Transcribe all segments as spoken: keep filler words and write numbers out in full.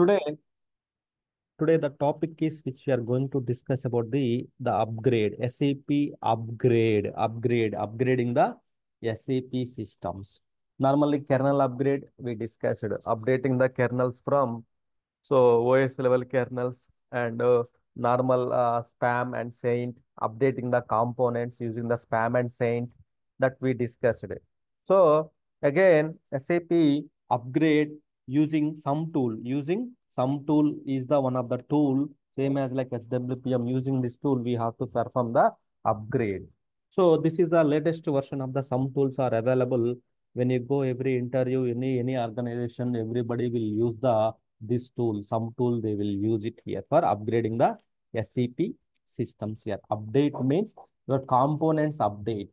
Today, today the topic is which we are going to discuss about the, the upgrade, S A P upgrade, upgrade, upgrading the S A P systems. Normally kernel upgrade, we discussed updating the kernels from, so O S level kernels and uh, normal uh, SPAM and SAINT, updating the components using the SPAM and SAINT that we discussed. So again, S A P upgrade using some tool, using some tool is the one of the tool, same as like S W P M, using this tool, we have to perform the upgrade. So this is the latest version of the some tools are available. When you go every interview, any, any organization, everybody will use the this tool, some tool, they will use it here for upgrading the S A P systems here. Update means your components update.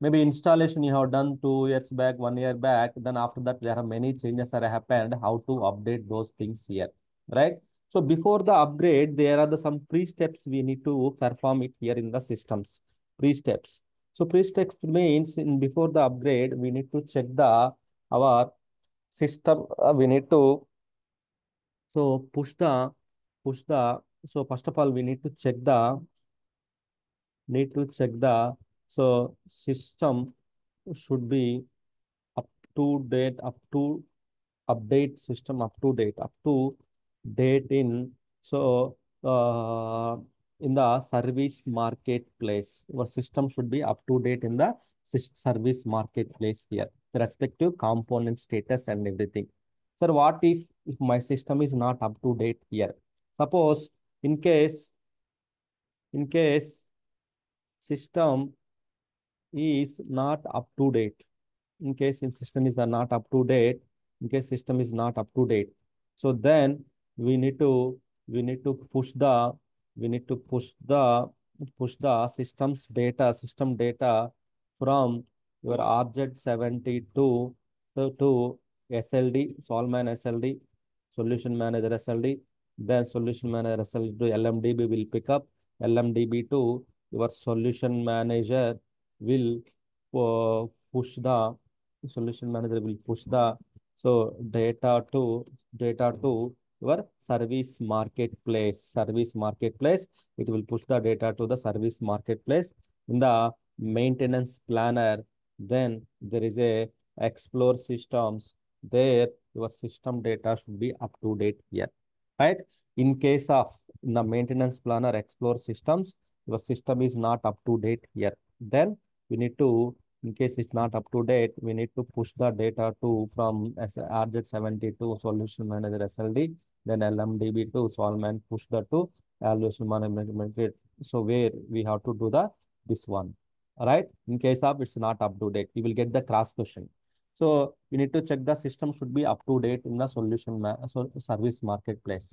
Maybe installation you have done two years back, one year back, then after that there are many changes that happened, how to update those things here, right? So before the upgrade, there are the some pre-steps we need to perform it here in the systems, pre-steps. So pre-steps means in before the upgrade, we need to check the our system, uh, we need to So push the, push the, so first of all, we need to check the, need to check the, so system should be up to date, up to update system, up to date, up to date in, so uh, in the service marketplace, your system should be up to date in the service marketplace here, the respective component status and everything. Sir, what if, if my system is not up to date here? Suppose in case, in case system is not up to date, in case in system is not up to date, in case system is not up to date. So then we need to, we need to push the, we need to push the, push the system's data, system data from your R Z seventy to, to, to S L D, Solman S L D, Solution Manager S L D, then Solution Manager S L D to L M D B will pick up, L M D B to your Solution Manager will uh, push the, Solution Manager will push the, so data to, data to your Service Marketplace, Service Marketplace, it will push the data to the Service Marketplace. In the Maintenance Planner, then there is a Explore Systems, there your system data should be up to date here, right? In case of the Maintenance Planner, Explore Systems, your system is not up to date here, then we need to, in case it's not up to date, we need to push the data to from R Z seventy to Solution Manager S L D, then L M D B to Solman, push that to Solution Management. So where we have to do the this one, right? In case of it's not up to date, you will get the cross question. So we need to check the system should be up to date in the solution ma so service marketplace.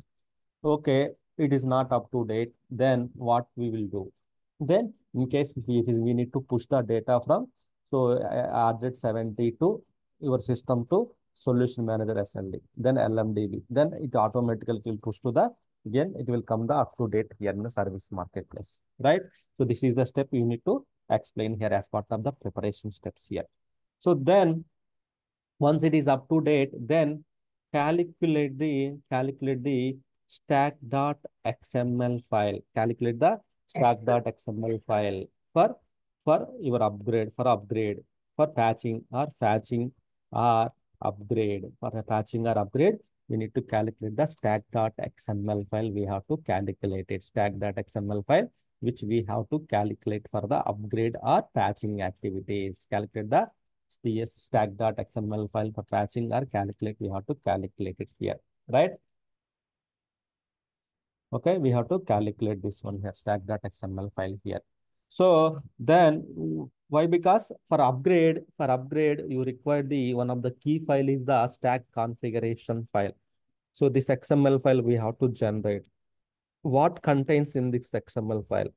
Okay, it is not up to date. Then what we will do? Then in case we, we need to push the data from so R Z seventy to your system to Solution Manager S L D, then L M D B. Then it automatically will push to the, again it will come the up to date here in the service marketplace, right? So this is the step you need to explain here as part of the preparation steps here. So then, once it is up to date, then calculate the calculate the stack dot X M L file. Calculate the stack dot X M L file for for your upgrade, for upgrade, for patching or patching or upgrade. For a patching or upgrade, we need to calculate the stack dot X M L file. We have to calculate it. Stack dot X M L file, which we have to calculate for the upgrade or patching activities. Calculate the S T S stack dot X M L file for patching or calculate, we have to calculate it here, right? Okay, we have to calculate this one here, stack dot X M L file here. So then why? Because for upgrade, for upgrade, you require the one of the key file is the stack configuration file. So this X M L file we have to generate. What contains in this X M L file?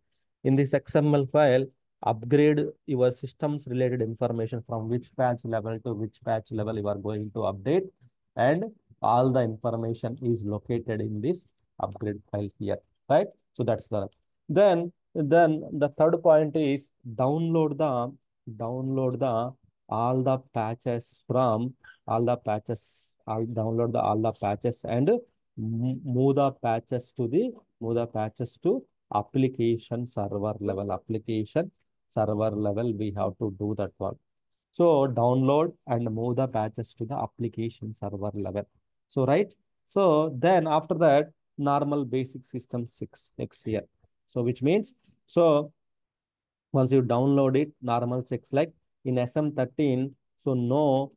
In this X M L file, upgrade your systems related information from which patch level to which patch level you are going to update, and all the information is located in this upgrade file here, right? So that's the then then the third point is download the download the all the patches from all the patches, I'll download the all the patches and move the patches to the move the patches to application server level. Application server level, we have to do that work. So download and move the patches to the application server level. So right. So then after that, normal basic system six next year. So which means, so once you download it, normal checks like in S M thirteen. So no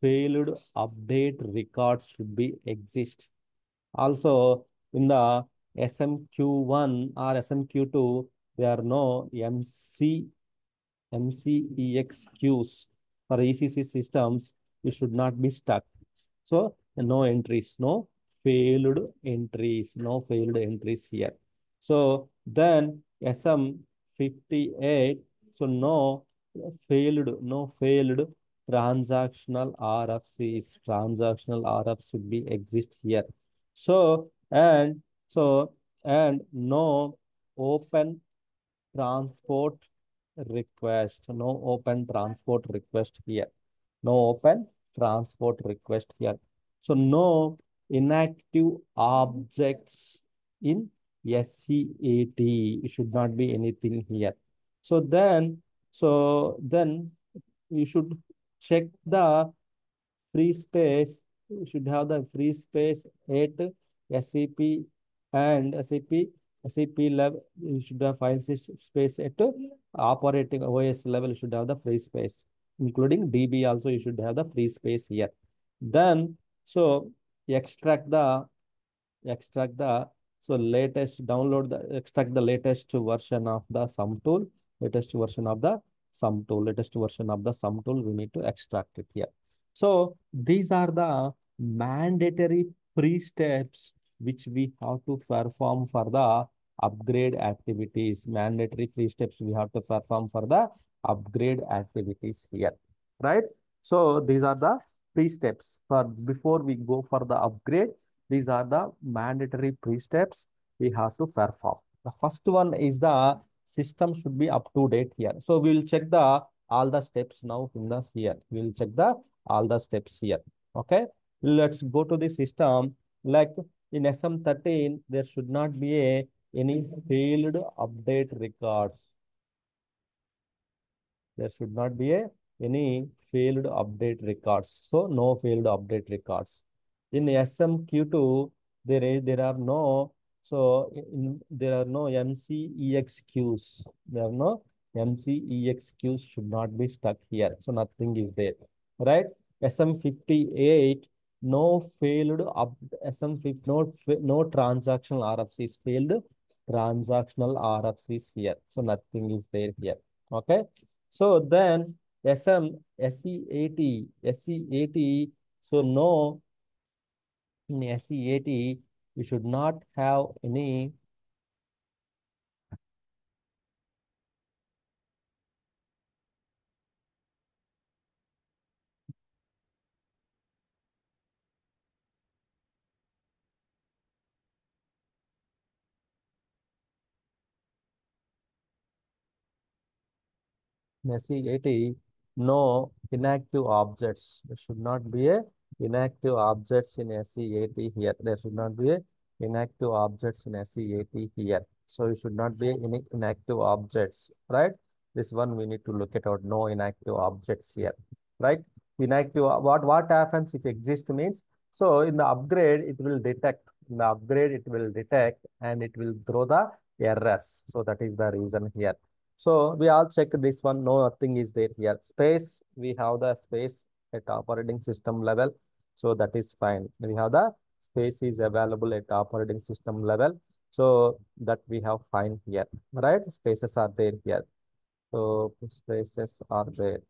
failed update records should be exist. Also in the S M Q one or S M Q two, there are no M C E X Qs for E C C systems. You should not be stuck. So no entries, no failed entries, no failed entries here. So then S M fifty-eight, so no failed, no failed transactional R F Cs, transactional R F C should be exist here. So and so and no open transport request, no open transport request here, no open transport request here. So no inactive objects in S C A T, it should not be anything here. So then, so then you should check the free space. You should have the free space at S A P and S A P, S A P level. You should have file space at operating O S level. You should have the free space, including D B also. You should have the free space here. Then, so extract the, extract the, so latest download the, extract the latest version of the sum tool, latest version of the sum tool, latest version of the sum tool. We need to extract it here. So these are the mandatory pre-steps which we have to perform for the upgrade activities. Mandatory pre-steps we have to perform for the upgrade activities here, right? So these are the pre-steps for before we go for the upgrade. These are the mandatory pre-steps we have to perform. The first one is the system should be up to date here. So we will check the all the steps now in the here. We will check the all the steps here. Okay, let's go to the system. Like in S M thirteen, there should not be a any failed update records. There should not be a any failed update records. So no failed update records. In S M Q two, there is there are no so in, there are no M C E X Qs. There are no M C E X Qs should not be stuck here. So nothing is there. Right? S M fifty-eight, no failed up S M fifty, no, no transactional R F Cs, failed transactional R F Cs here. So nothing is there here. Okay. So then S C eighty, so no in S C eighty, we should not have any S C eighty, no inactive objects. There should not be a inactive objects in S C eighty here. There should not be a inactive objects in S C eighty here. So you should not be any inactive objects, right? This one we need to look at out. No inactive objects here, right? Inactive. What what happens if exist means? So in the upgrade, it will detect. In the upgrade, it will detect and it will throw the errors. So that is the reason here. So we all check this one. No, nothing is there here. Space, we have the space at operating system level. So that is fine. We have the space is available at operating system level. So that we have fine here. Right? Spaces are there here. So spaces are there.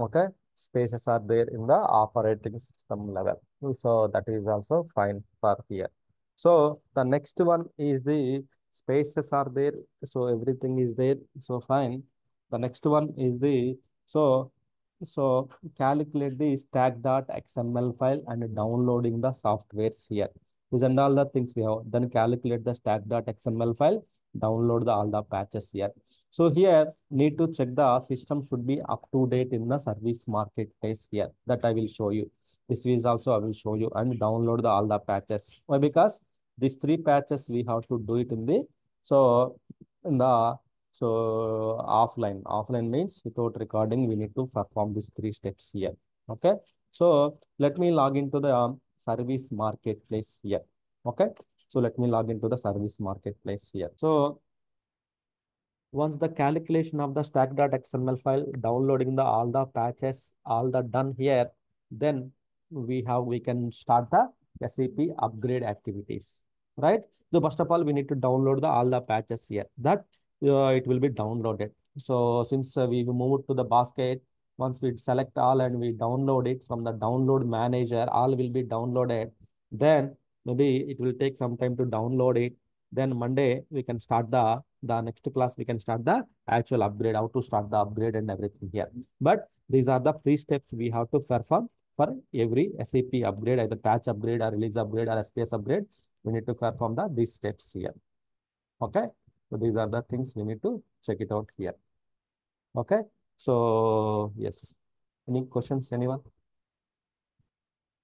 Okay. Spaces are there in the operating system level. So that is also fine for here. So the next one is the spaces are there. So everything is there. So fine. The next one is the, so, so calculate the stack dot X M L file and downloading the softwares here. These and all the things we have. Then calculate the stack dot X M L file, download the all the patches here. So here need to check the system should be up to date in the service marketplace here. That I will show you. This is also I will show you and download the, all the patches. Why? Because these three patches we have to do it in the so in the so offline. Offline means without recording we need to perform these three steps here. Okay. So let me log into the um, service marketplace here. Okay. So let me log into the service marketplace here. So once the calculation of the stack.xml file, downloading the all the patches, all the done here, then we have we can start the S A P upgrade activities, right? So first of all, we need to download the all the patches here. That uh, it will be downloaded. So since uh, we moved to the basket, once we select all and we download it from the download manager, all will be downloaded. Then maybe it will take some time to download it. Then Monday we can start the the next class we can start the actual upgrade, how to start the upgrade and everything here. But these are the three steps we have to perform for every S A P upgrade, either patch upgrade or release upgrade or S P S upgrade. We need to perform the these steps here. Okay, so these are the things we need to check it out here. Okay, so yes, any questions anyone?